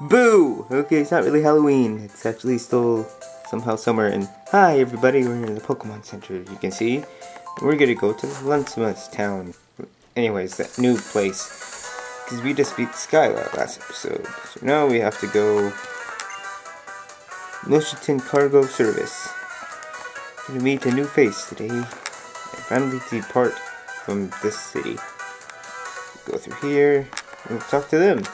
Boo! Okay, it's not really Halloween. It's actually still somehow summer. And hi everybody, we're in the Pokemon Center. You can see we're gonna go to Luntzman Town. Anyways, that new place. Because we just beat Skyla last episode. So now we have to go Moshitin Cargo Service. Gonna meet a new face today. And finally depart from this city. Go through here and we'll talk to them.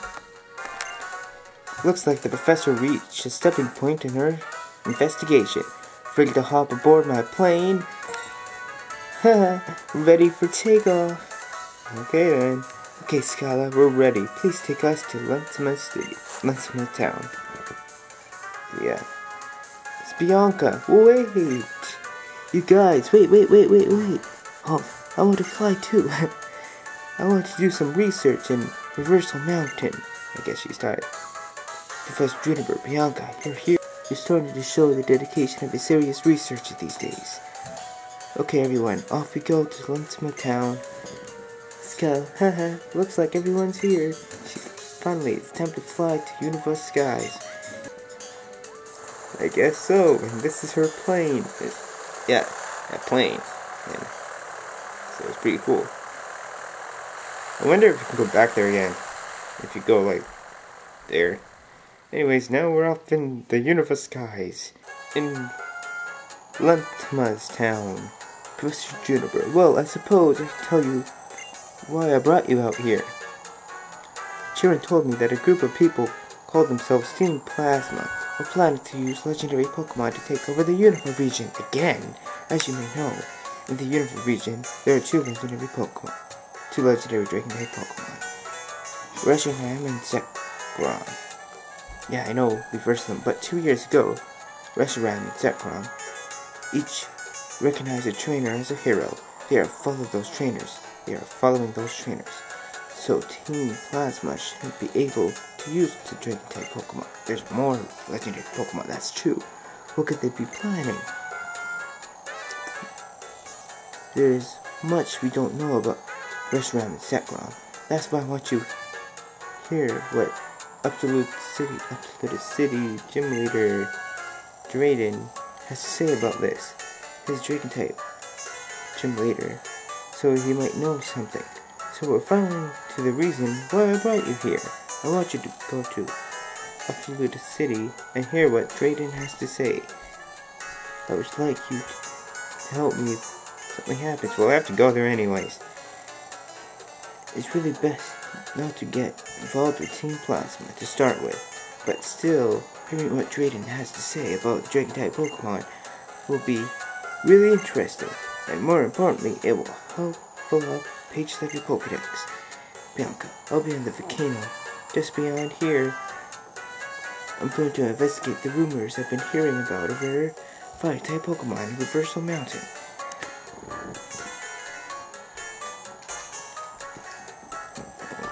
Looks like the professor reached a stepping point in her investigation. Ready to hop aboard my plane. Ready for takeoff. Okay then. Okay, Skyla, we're ready. Please take us to Luntzman Town. Yeah. It's Bianca. Wait! You guys, wait. Oh, I want to fly too. I want to do some research in Reversal Mountain. I guess she's tired. Professor Juniper, Bianca, you're here. You're starting to show the dedication of a serious researcher these days. Okay, everyone, off we go to Luntzman Town. Haha, looks like everyone's here. Finally, it's time to fly to Universe Skies. I guess so, and this is her plane. A plane. Yeah. So it's pretty cool. I wonder if you can go back there again. If you go, like, there. Anyways, now we're off in the Universe Skies. In Lentimas Town. Professor Juniper. Well, I suppose I can tell you why I brought you out here. Chiron told me that a group of people called themselves Team Plasma were planning to use legendary Pokemon to take over the Unova region again. As you may know, in the Unova region, there are two legendary Dragonite Pokemon. Reshiram and Zekrom. Yeah, I know, we've versed them, but 2 years ago, Reshiram and Zekrom each recognized a trainer as a hero. They are following those trainers, so Team Plasma shouldn't be able to use the Dragon-type Pokemon. There's more legendary Pokemon, that's true. What could they be planning? There's much we don't know about Reshiram and Zekrom. That's why I want you here with Absolute City Gym Leader Drayden has to say about this. His Dragon-type Gym Leader. So he might know something. So we're finally to the reason why I brought you here. I want you to go to Absolute City and hear what Drayden has to say. I would like you to help me if something happens. Well, I have to go there anyways. It's really best not to get involved with Team Plasma to start with. But still, hearing what Drayden has to say about Dragon-type Pokemon will be really interesting. And more importantly, it will help fill up page 7 of your Pokedex. Bianca, I'll be on the volcano, just beyond here. I'm going to investigate the rumors I've been hearing about a rare fire-type Pokemon in Reversal Mountain.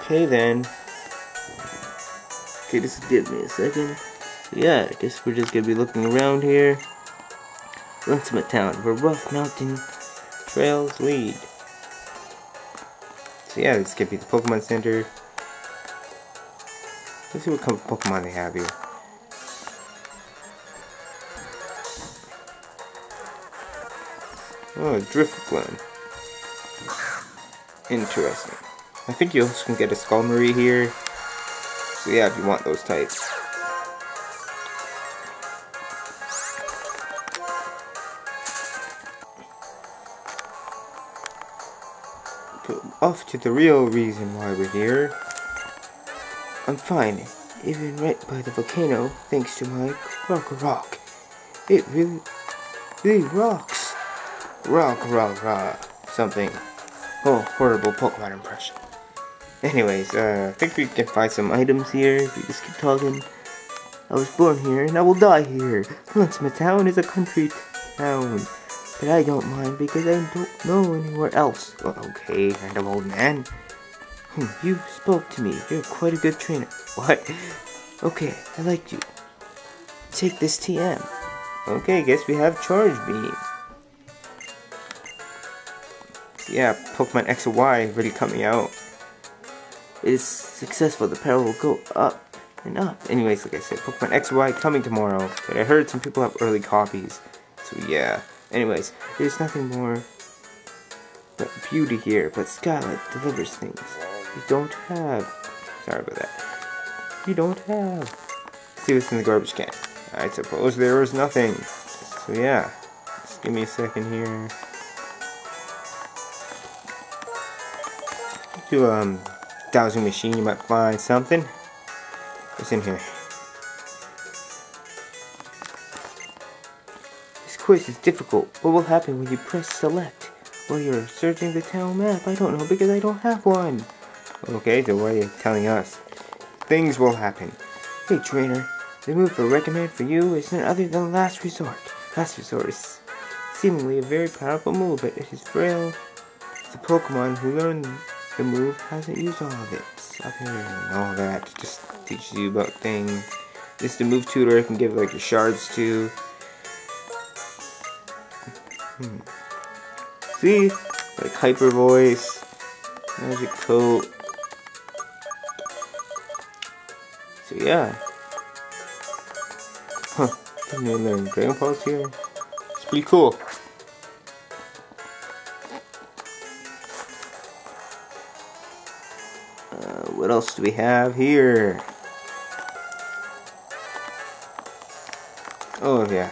Okay then. Okay, just give me a second. Yeah, I guess we're just gonna be looking around here. Luntzman Town, where rough mountain trails lead. So yeah, this could be the Pokemon Center. Let's see what kind of Pokemon they have here. Oh, Drifblim. Interesting. I think you also can get a Skarmory here. So yeah, if you want those types. Off to the real reason why we're here. I'm fine, even right by the volcano, thanks to my rock. It really rocks. Rock. Something. Oh, horrible Pokemon impression. Anyways, I think we can find some items here. If we just keep talking. I was born here and I will die here. Luntzman Town is a country town. But I don't mind because I don't know anywhere else. Well, okay, random old man. You spoke to me. You're quite a good trainer. What? Okay, I like you. Take this TM. Okay, I guess we have Charge Beam. Yeah, Pokemon X and Y really coming out. It is successful. The power will go up Why not? Anyways, like I said, Pokemon X and Y coming tomorrow, but I heard some people have early copies, so yeah. Anyways, there's nothing more but beauty here, but Scarlet delivers things you don't have. Sorry about that. You don't have. See what's in the garbage can. I suppose there is nothing. So yeah, just give me a second here. Do a dowsing machine, you might find something. What's in here? This quiz is difficult. What will happen when you press select? Well, you're searching the town map. I don't know because I don't have one. Okay, so why are you telling us? Things will happen. Hey, trainer. The move I recommend for you is none other than Last Resort. Last Resort is seemingly a very powerful move, but it is frail. The Pokemon who learned the move hasn't used all of it. Up here and all that. It just teaches you about things. This is the move tutor. I can give like your shards to. See? Like hyper voice, magic coat. So yeah. Huh. Didn't even learn Dragon Balls here. It's pretty cool. What else do we have here? Oh yeah,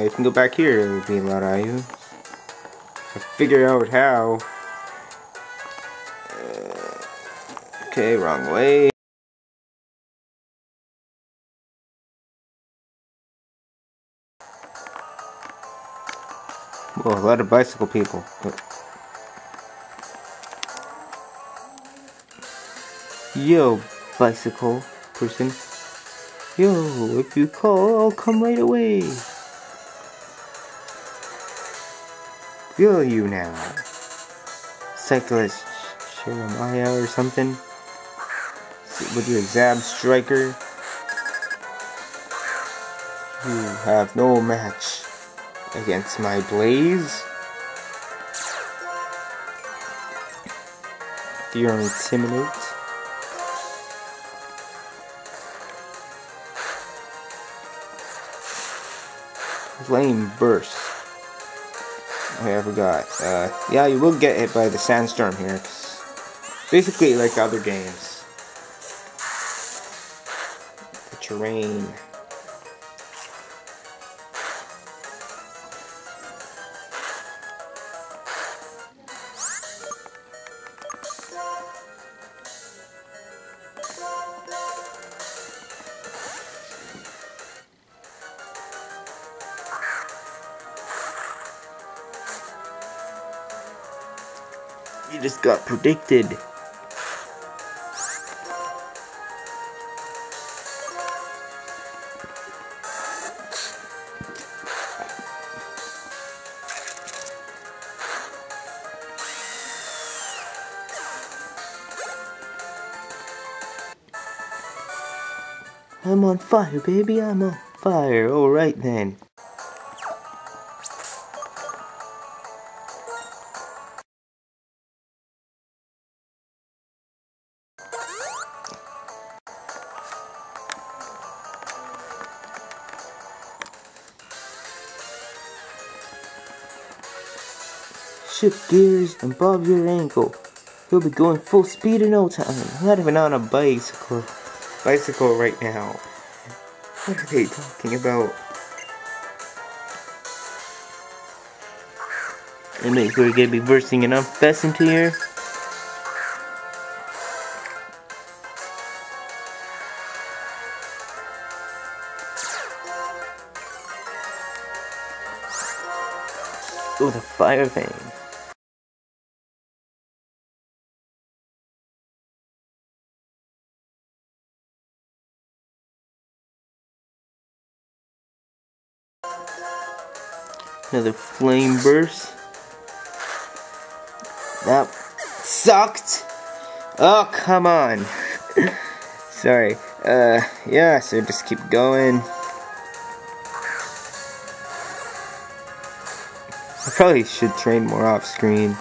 you can go back here with being loud items. Figure out how. Okay, wrong way. Well, a lot of bicycle people. But yo, bicycle person. Yo, if you call, I'll come right away. Will you now? Cyclist Jeremiah or something? With your Zab Striker? You have no match against my Blaze? You're Intimidate? Flame Burst. Okay, I forgot. Yeah, you will get hit by the sandstorm here. Basically, like other games. The terrain. You just got predicted. I'm on fire, baby, I'm on fire. Alright then. Shift gears and bob your ankle. You'll be going full speed in no time. I'm not even on a bicycle right now. What are they talking about? It means we're gonna be bursting enough pheasant here. Oh, the fire thing. Another flame burst. That sucked. Oh, come on. Sorry. Yeah, so just keep going. I probably should train more off screen.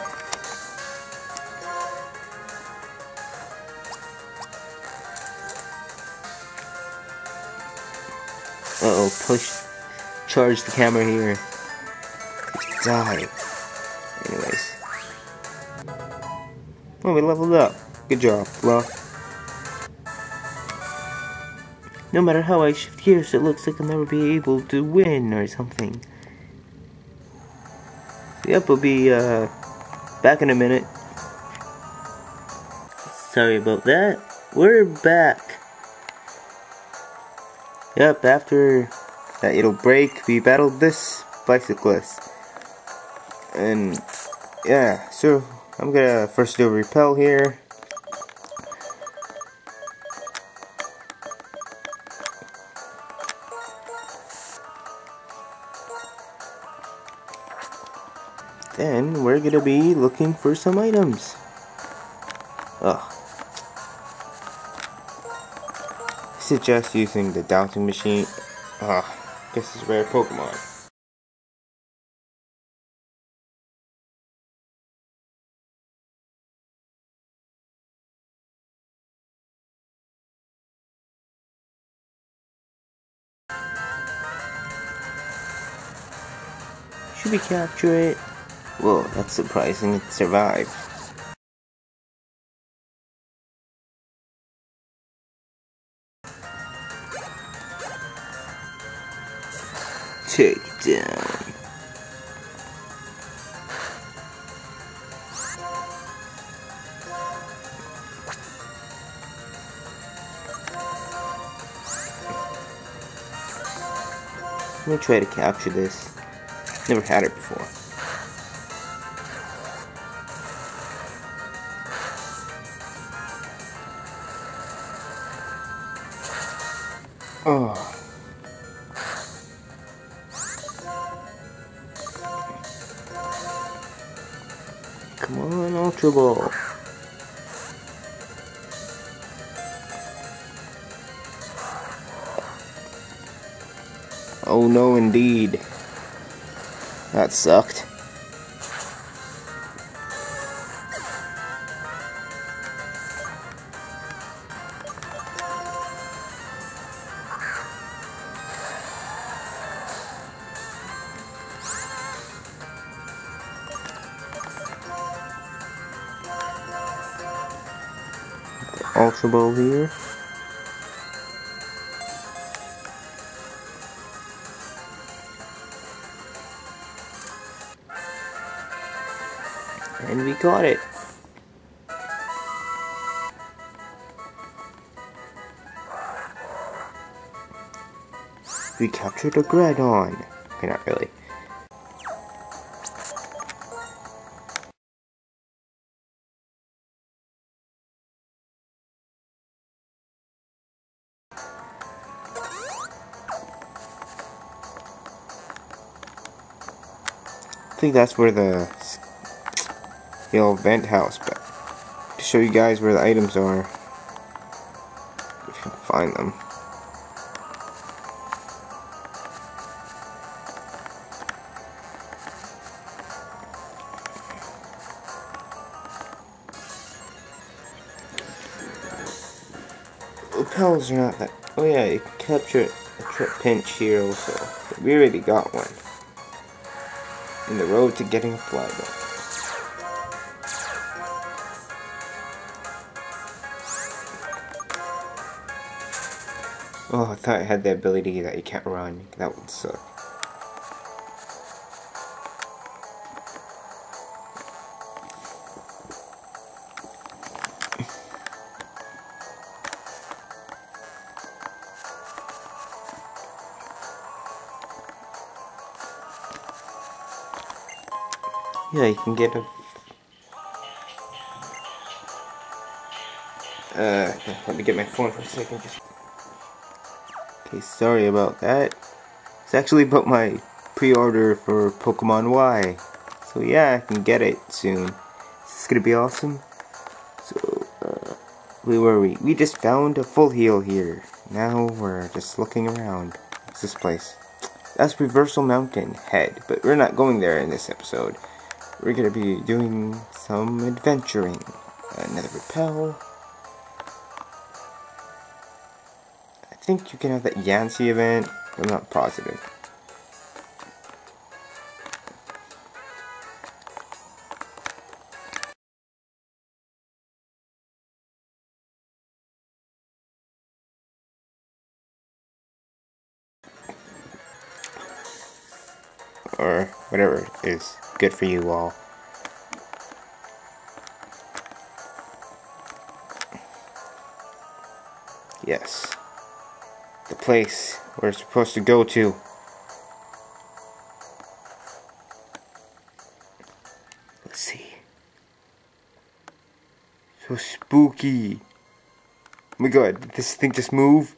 Uh-oh, push. Charge the camera here. Die. Anyways. Oh, we leveled up. Good job, Fluff. No matter how I shift gears, it looks like I'll never be able to win or something. Yep, we'll be back in a minute. Sorry about that. We're back. Yep, after that little break, we battled this bicyclist. And yeah, so I'm gonna first do a repel here. Then we're gonna be looking for some items. Ugh. I suggest using the Daunting Machine. Ugh. This is rare Pokemon. Should we capture it? Whoa, that's surprising, it survived. Take down. Let me try to capture this. Never had it before. Oh. Come on, Ultra Ball. Oh no, indeed. That sucked. Ultra Ball here. And we got it. We captured a Groudon. Okay, not really. I think that's where the old vent house, but to show you guys where the items are, if you can find them. The pals are not that. Oh yeah, you can capture a trip pinch here also. But we already got one. In the road to getting a flyball. Oh, I thought I had the ability that you can't run. That would suck. Yeah, you can get a... let me get my phone for a second. Okay, sorry about that. It's actually about my pre-order for Pokemon Y. So yeah, I can get it soon. This is gonna be awesome. So, where were we? We just found a full heal here. Now we're just looking around. What's this place? That's Reversal Mountain Head, but we're not going there in this episode. We're gonna be doing some adventuring. Another repel. I think you can have that Yancy event. I'm not positive. Or whatever is good for you all. Yes. The place we're supposed to go to. Let's see. So spooky. Oh my god, did this thing just move?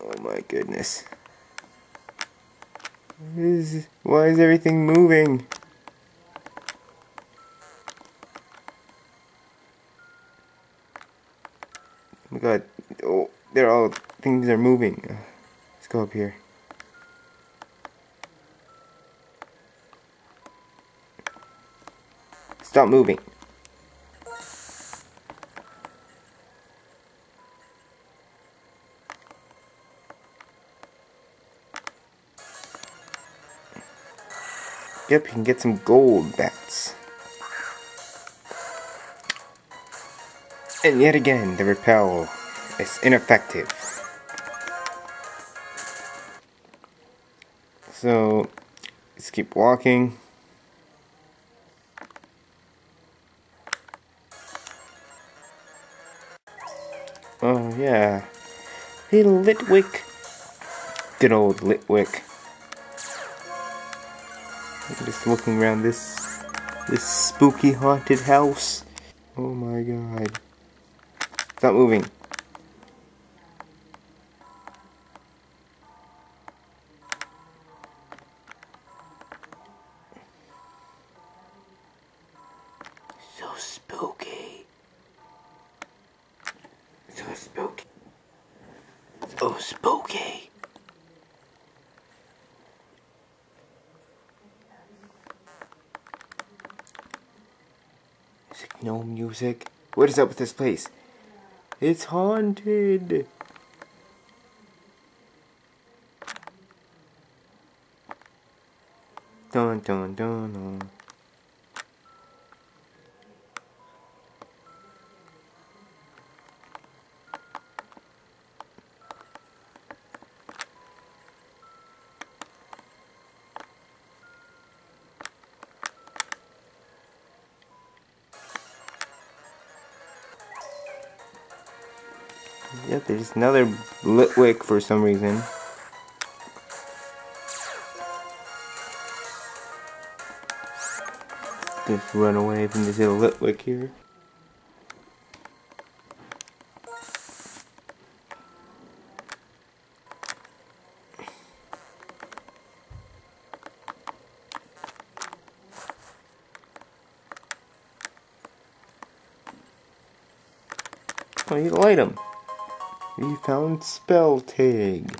Oh my goodness. Why is everything moving? Oh my god. Oh, they're all... things are moving. Let's go up here. Stop moving. Yep, you can get some gold bats. And yet again, the repel is ineffective. So, let's keep walking. Oh yeah. Hey Litwick. Good old Litwick. Just looking around this spooky haunted house. Oh my god. Stop moving. So spooky. So spooky. So spooky. No music. What is up with this place? It's haunted. Dun dun dun dun. Yep, there's another Litwick for some reason. Just run away from this little Litwick here. Oh, you light him. We found spell tag.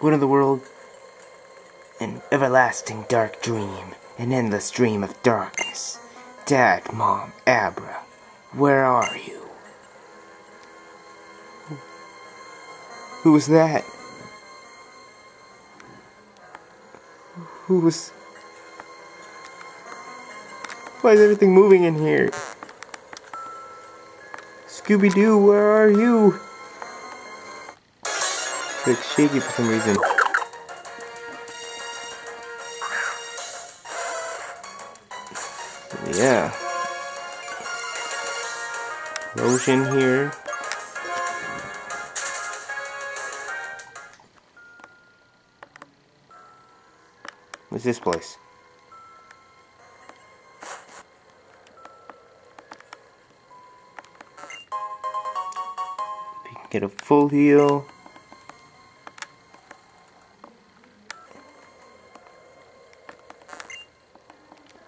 Good of the world, an everlasting dark dream, an endless dream of darkness. Dad, Mom, Abra, where are you? Who was that? Who was... Why is everything moving in here? Scooby-Doo, where are you? It's shaky for some reason. Yeah. Explosion here. What's this place? We can get a full heal.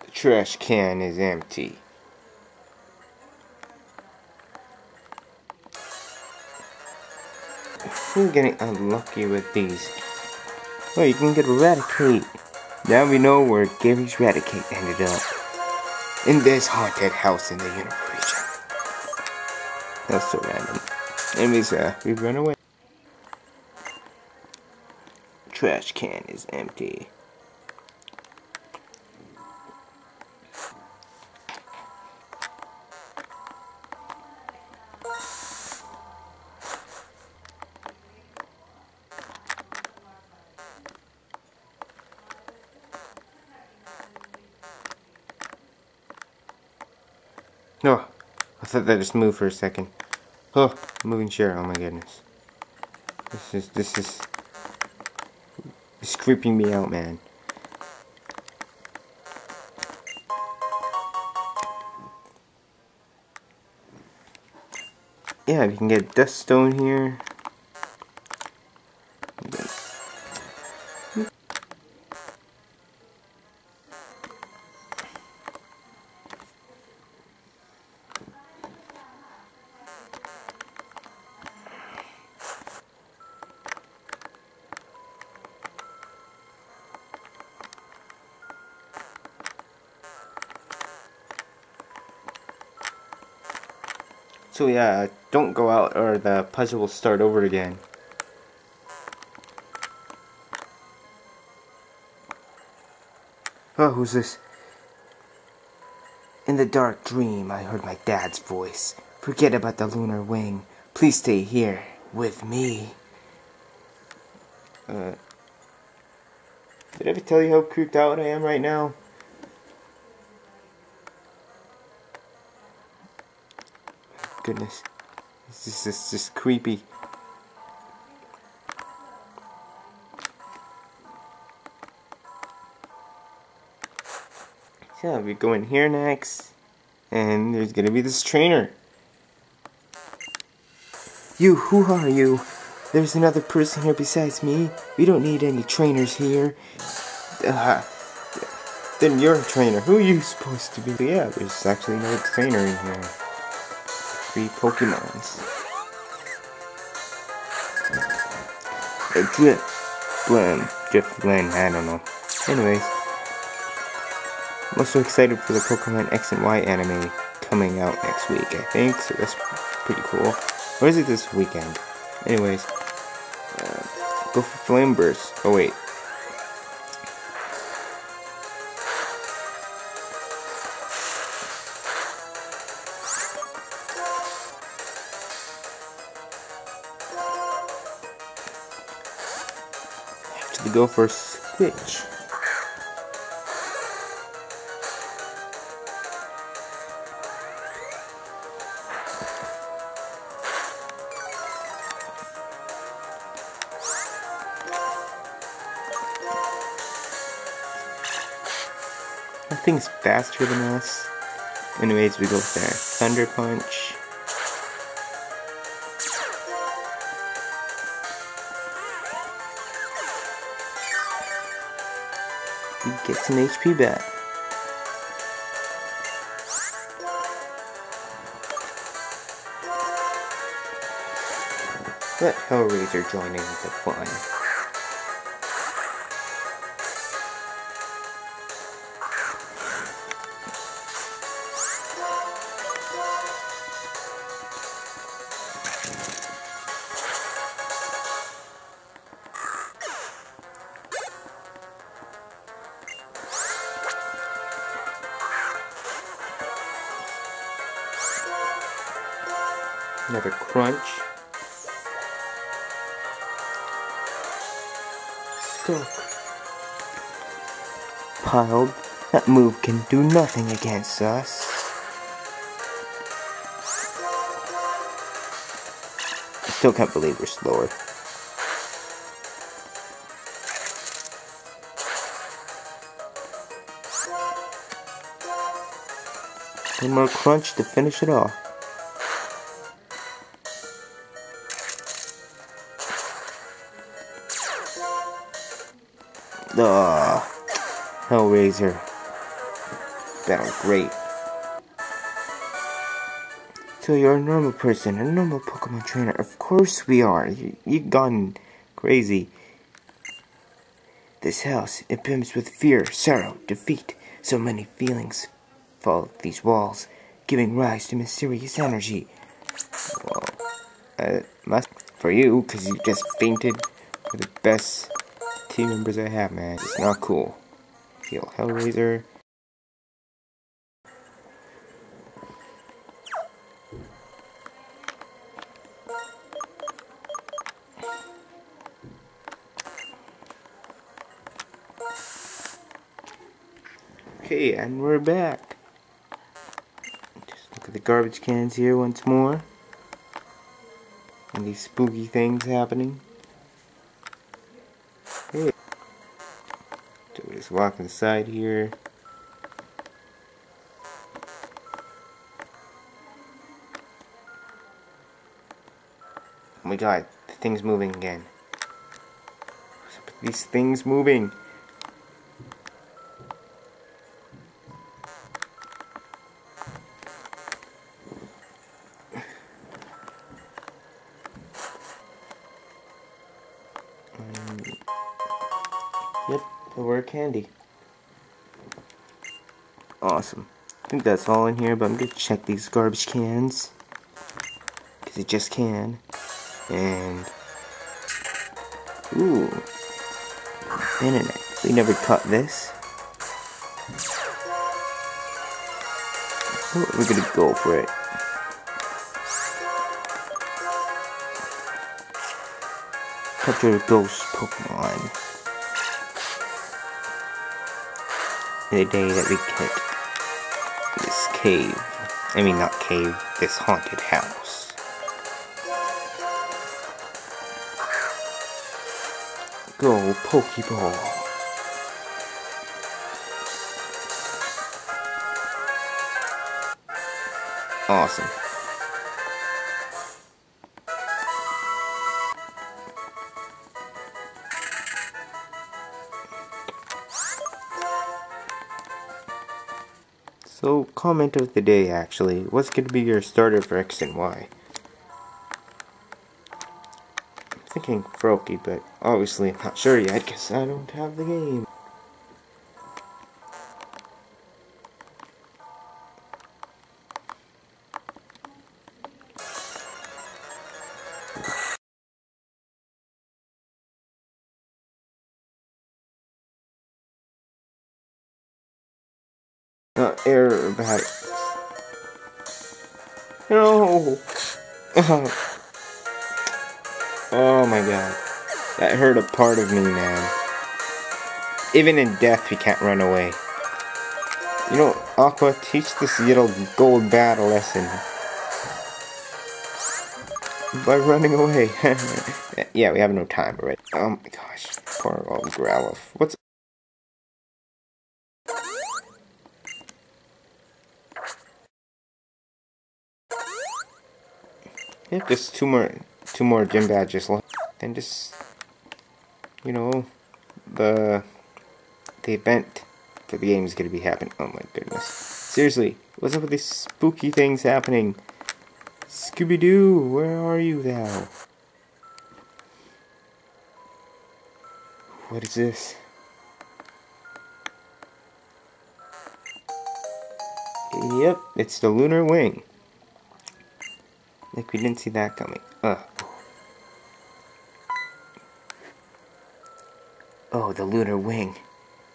The trash can is empty. I'm getting unlucky with these. Oh, you can get Raticate. Now we know where Gary's Raticate ended up. In this haunted house in the universe region. That's so random. Anyways, we've run away. Trash can is empty. No, I thought that just moved for a second. Oh, moving chair! Oh my goodness, it's creeping me out, man. Yeah, we can get dust stone here. So yeah, don't go out or the puzzle will start over again. Oh, who's this? In the dark dream, I heard my dad's voice. Forget about the lunar wing. Please stay here with me. Did I ever tell you how creeped out I am right now? Goodness, this is creepy. Yeah, we go in here next, and there's gonna be this trainer. You, who are you? There's another person here besides me. We don't need any trainers here. Then you're a trainer. Who are you supposed to be? Yeah, there's actually no trainer in here. 3 Pokemons. A Drifblim, I don't know. Anyways, I'm also excited for the Pokemon X and Y anime coming out next week, I think, so that's pretty cool. Or is it this weekend? Anyways, go for Flame Burst. Oh, wait. To go for a switch. That thing's faster than us. Anyways, we go there. Thunder Punch. Get some HP back. Let Hellraiser join in the fun. Another crunch. Stuck. Piled. That move can do nothing against us. Still can't believe we're slower. One more crunch to finish it off. Ugh. Hellraiser. Battle great. So you're a normal person, a normal Pokemon trainer. Of course we are. You've gone crazy. This house, it booms with fear, sorrow, defeat. So many feelings fall these walls, giving rise to mysterious energy. Well, must for you, because you just fainted. We're the best team members I have, man. It's not cool. Heal Hellraiser. Okay, and we're back. Just look at the garbage cans here once more. And these spooky things happening. Hey. So we just walk inside here. Oh my god, the thing's moving again. What's up with these things moving? Candy. Awesome. I think that's all in here, but I'm gonna check these garbage cans because it just can. And ooh, internet. We never caught this. Ooh, we're gonna go for it. Capture ghost Pokemon. The day that we get this cave, I mean not cave, this haunted house. Go Pokeball. Awesome. So, comment of the day, actually. What's going to be your starter for X and Y? I'm thinking Froakie, but obviously I'm not sure yet, because I don't have the game. Error about it. No! Oh my god. That hurt a part of me, man. Even in death, he can't run away. You know, Aqua, teach this little gold bat a lesson. By running away. Yeah, we have no time already. Oh my gosh. Poor old Growlithe. What's yep, just two more gym badges left. Then just, you know, the event for the game is gonna be happening. Oh my goodness! Seriously, what's up with these spooky things happening? Scooby-Doo, where are you now? What is this? Yep, it's the Lunar Wing. Like, we didn't see that coming. Ugh. Oh, the Lunar Wing.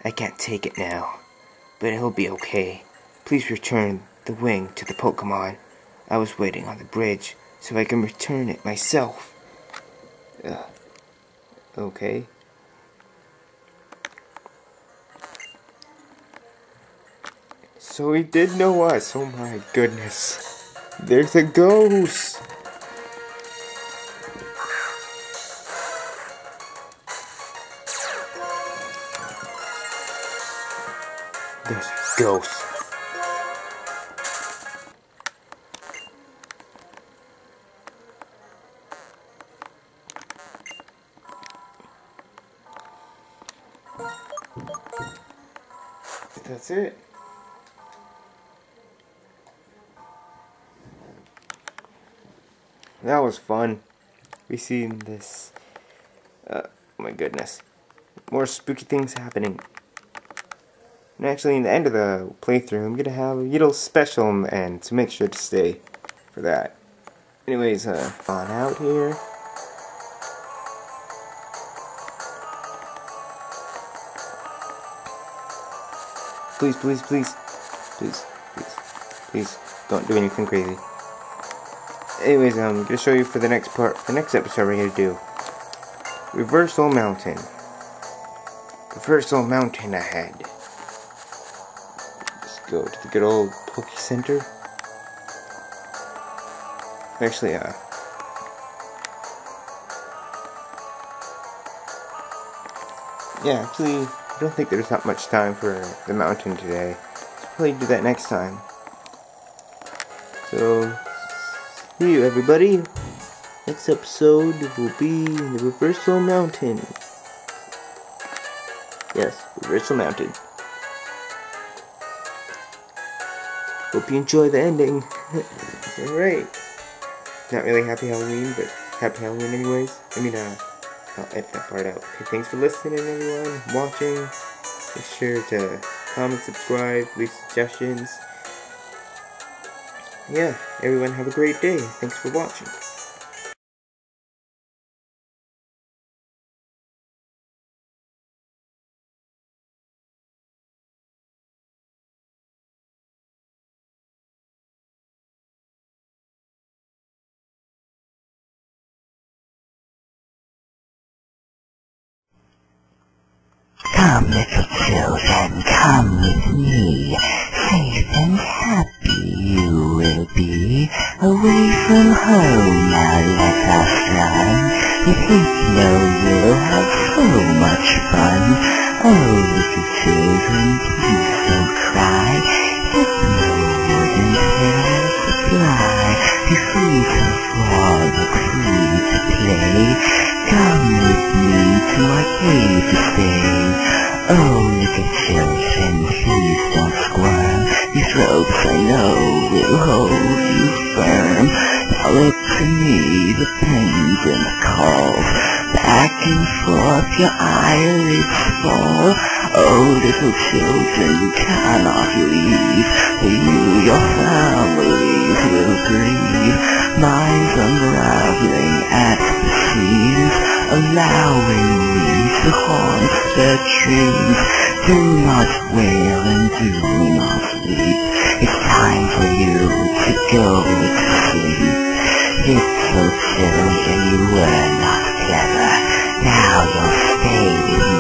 I can't take it now. But it'll be okay. Please return the wing to the Pokemon. I was waiting on the bridge so I can return it myself. Ugh. Okay. So he did know us. Oh my goodness. There's a ghost! this ghost. That's it. That was fun. We seen this. My goodness. More spooky things happening. And actually, in the end of the playthrough, I'm gonna have a little special in the end, so make sure to stay for that. Anyways, on out here. Please, please, please. Please, please, please. Don't do anything crazy. Anyways, I'm going to show you for the next part, the next episode we're going to do. Reversal Mountain. Reversal Mountain ahead. Let's go to the good old Poke Center. Actually, yeah, actually, I don't think there's not much time for the mountain today. Let's probably do that next time. So, see you everybody. Next episode will be the Reversal Mountain. Yes, Reversal Mountain. Hope you enjoy the ending. Alright. Not really happy Halloween, but happy Halloween anyways. I mean, I'll edit that part out. Okay, thanks for listening everyone, watching. Make sure to comment, subscribe, leave suggestions. Yeah, everyone have a great day. Thanks for watching. Come, little children, come with me. Safe and happy you will be. Away from home, now let us run. If you know you'll have so much fun. Oh, little children, please don't cry. Hypno wouldn't fail to fly. The fruit of war, the queen to play. Come with me to our cave to stay. Oh, little children, please don't squirm. These ropes I know will hold you firm. Now look to me, the pendulum calls. Back and forth your eyelids fall. Oh, little children, cannot leave. For you, your families will grieve. Minds unraveling at the seams. Allowing me to haunt their dreams. Do not wail and do not weep. It's time for you to go to sleep. It's so silly and you were not clever. Now you'll stay with me.